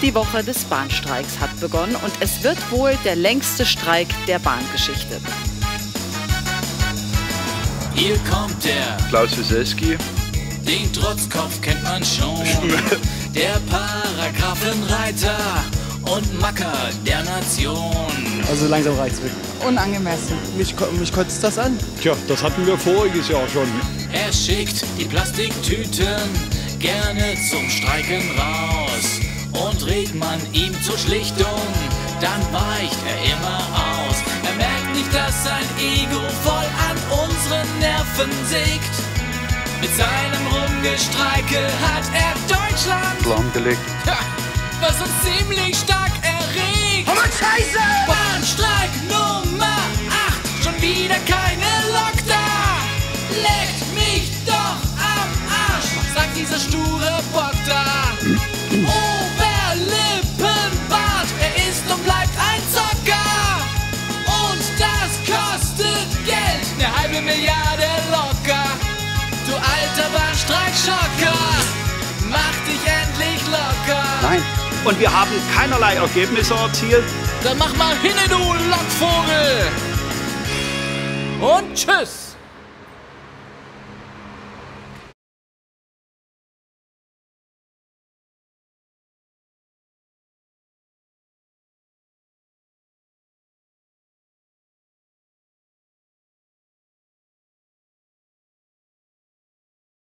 Die Woche des Bahnstreiks hat begonnen und es wird wohl der längste Streik der Bahngeschichte. Hier kommt der Claus Weselsky. Den Trotzkopf kennt man schon. Der Paragraphenreiter und Macker der Nation. Also langsam reicht's wirklich. Unangemessen. Mich kotzt das an. Tja, das hatten wir voriges Jahr schon. Er schickt die Plastiktüten gerne zum Streiken raus. Und rät man ihm zur Schlichtung, dann weicht er immer aus. Er merkt nicht, dass sein Ego voll an unseren Nerven sägt. Mit seinem Rumgestreike hat er Deutschland lahmgelegt. Was uns ziemlich stark erregt. Oh Mann, Scheiße! Bahnstreik Nummer 8, schon wieder keine Lok da. Leckt mich doch am Arsch, sagt dieser sture Botter. Oberlippenbart, er ist und bleibt ein Zocker. Und das kostet Geld, 1,5 Milliarde locker. Du alter Bahnstreikschocker, mach dich endlich locker. Nein. Und wir haben keinerlei Ergebnisse erzielt. Dann mach mal hin, du Lockvogel. Und tschüss.